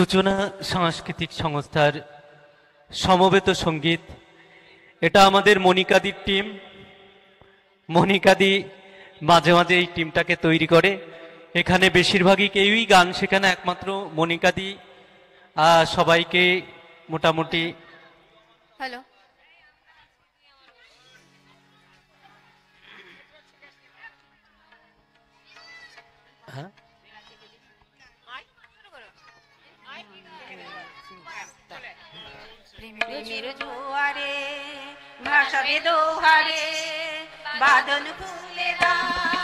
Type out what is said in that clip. সূচনা সাংস্কৃতিক সংস্থার সমবেত সঙ্গীত, এটা আমাদের মনিকাদির টিম। মনিকাদি মাঝে মাঝে এই টিমটাকে তৈরি করে। এখানে বেশিরভাগই কেউই গান শেখানো, একমাত্র মনিকাদি সবাইকে মোটামুটি হ্যালো হ্যাঁ প্রেমের জোয়ারে ভাসাবে দোহারে বাঁধন খুলে দাও।